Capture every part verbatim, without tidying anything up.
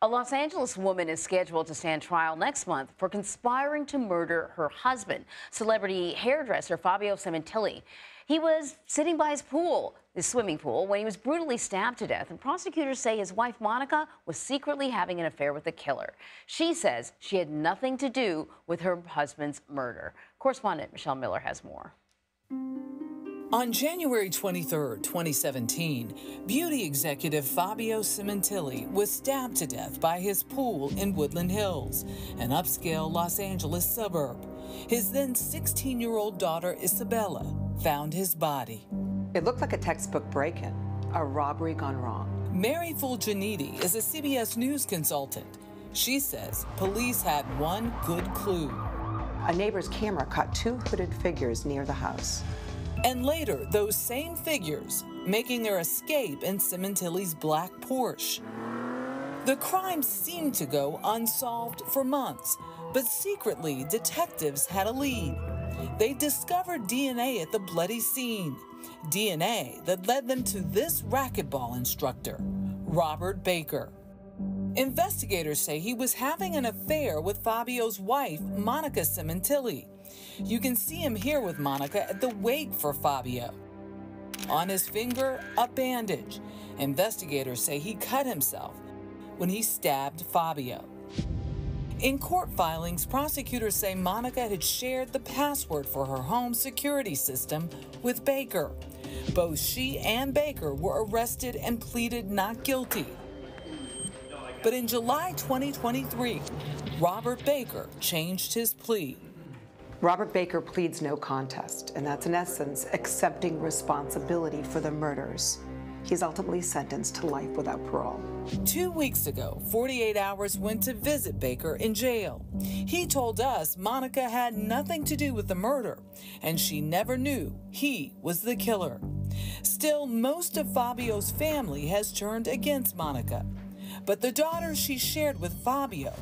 A Los Angeles woman is scheduled to stand trial next month for conspiring to murder her husband, celebrity hairdresser Fabio Sementilli. He was sitting by his pool, his swimming pool, when he was brutally stabbed to death, and prosecutors say his wife Monica was secretly having an affair with the killer. She says she had nothing to do with her husband's murder. Correspondent Michelle Miller has more. On January twenty-third, twenty seventeen, beauty executive Fabio Sementilli was stabbed to death by his pool in Woodland Hills, an upscale Los Angeles suburb. His then sixteen-year-old daughter Isabella found his body. It looked like a textbook break-in, a robbery gone wrong. Mary Fulginiti is a C B S News consultant. She says police had one good clue. A neighbor's camera caught two hooded figures near the house. And later, those same figures making their escape in Sementilli's black Porsche. The crime seemed to go unsolved for months, but secretly detectives had a lead. They discovered D N A at the bloody scene, D N A that led them to this racquetball instructor, Robert Baker. Investigators say he was having an affair with Fabio's wife, Monica Sementilli. You can see him here with Monica at the wake for Fabio. On his finger, a bandage. Investigators say he cut himself when he stabbed Fabio. In court filings, prosecutors say Monica had shared the password for her home security system with Baker. Both she and Baker were arrested and pleaded not guilty. But in July twenty twenty-three, Robert Baker changed his plea. Robert Baker pleads no contest, and that's in essence accepting responsibility for the murders. He's ultimately sentenced to life without parole. Two weeks ago, forty-eight hours went to visit Baker in jail. He told us Monica had nothing to do with the murder, and she never knew he was the killer. Still, most of Fabio's family has turned against Monica, but the daughters she shared with Fabio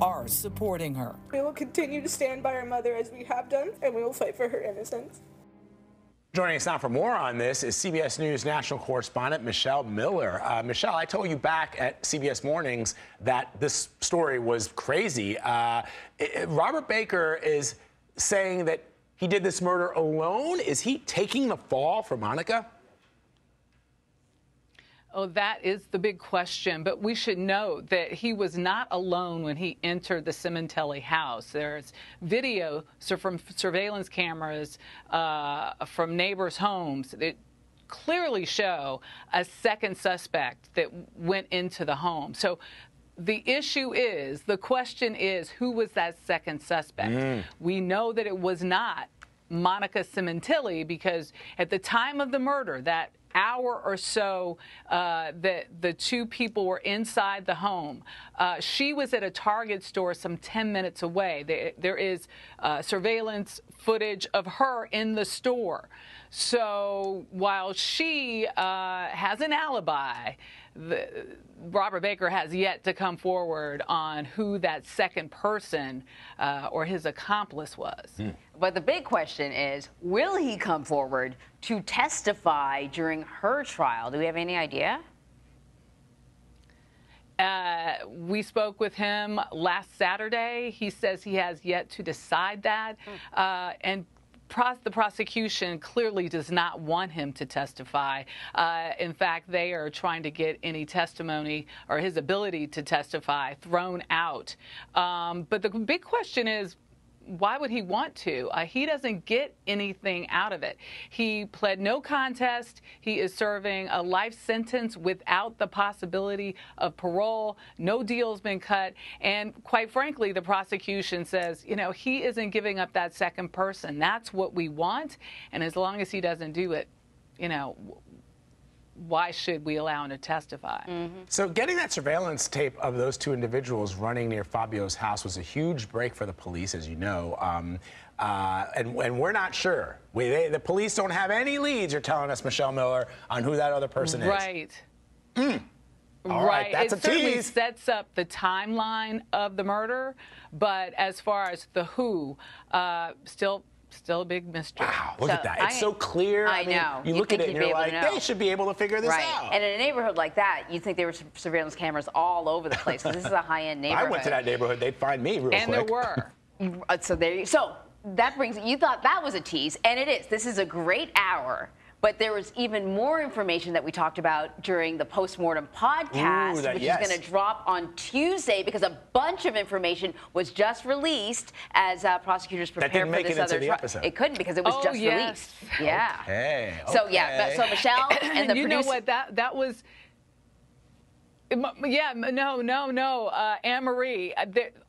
are supporting her. We will continue to stand by our mother as we have done, and we will fight for her innocence. Joining us now for more on this is C B S News national correspondent Michelle Miller. Uh, Michelle, I told you back at C B S Mornings that this story was crazy. Uh, it, Robert Baker is saying that he did this murder alone. Is he taking the fall for Monica? Oh, that is the big question. But we should know that he was not alone when he entered the Sementilli house. There's video so from surveillance cameras uh, from neighbors' homes that clearly show a second suspect that went into the home. So the issue is, the question is, who was that second suspect? Mm. We know that it was not Monica Sementilli, because at the time of the murder, that hour or so uh, that the two people were inside the home, uh, she was at a Target store some ten minutes away. There, there is uh, surveillance footage of her in the store. So while she uh, has an alibi, the, Robert Baker has yet to come forward on who that second person uh, or his accomplice was. Mm. But the big question is, will he come forward to testify during her trial? Do we have any idea? Uh, we spoke with him last Saturday. He says he has yet to decide that. Mm. Uh, and Pros the prosecution clearly does not want him to testify. Uh, in fact, they are trying to get any testimony or his ability to testify thrown out. Um, but the big question is, why would he want to? Uh, he doesn't get anything out of it. He pled no contest. He is serving a life sentence without the possibility of parole. No deal's been cut. And quite frankly, the prosecution says, you know, he isn't giving up that second person. That's what we want. And as long as he doesn't do it, you know, why should we allow him to testify? Mm-hmm. So getting that surveillance tape of those two individuals running near Fabio's house was a huge break for the police, as you know. Um, uh, and, and we're not sure. We, they, the police don't have any leads, you're telling us, Michelle Miller, on who that other person is. Right. Mm. All right, that's a tease. It certainly sets up the timeline of the murder, but as far as the who, uh, still still a big mystery. Wow, look so at that. It's I, so clear. I, I mean, know. You look at it and you're like, they should be able to figure this right. out. And in a neighborhood like that, you'd think there were surveillance cameras all over the place, because this is a high-end neighborhood. I went to that neighborhood, they'd find me real and quick. And there were. So there you so that brings you thought that was a tease, and it is. This is a great hour, but there was even more information that we talked about during the postmortem podcast. Ooh, that, which yes. is going to drop on Tuesday, because a bunch of information was just released as uh, prosecutors prepare for this other trial. It couldn't, because it was oh, just yes. released. Yeah. Okay, okay. So yeah, so Michelle and the you know what that that was Yeah, no, no, no, uh, Anne-Marie,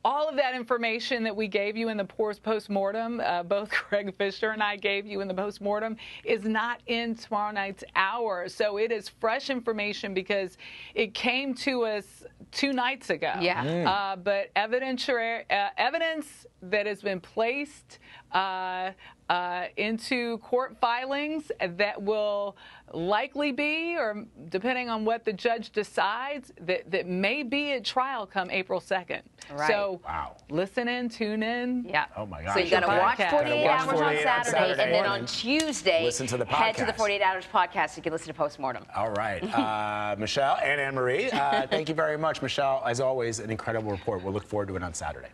all of that information that we gave you in the post-mortem, uh, both Craig Fisher and I gave you in the post-mortem, is not in tomorrow night's hour. So it is fresh information, because it came to us two nights ago. Yeah. Mm. Uh, but evidentiary, uh, evidence that has been placed uh, uh, into court filings that will likely be, or depending on what the judge decides, that, that may be at trial come April second. Right. So wow. listen in, tune in. Yeah. Oh my gosh. So you got to watch forty-eight hours on Saturday, and then on Tuesday, listen to the podcast. Head to the forty-eight hours podcast. You can listen to Postmortem. All right. Uh, Michelle and Anne-Marie, uh, thank you very much. Michelle, as always, an incredible report. We'll look forward to it on Saturday.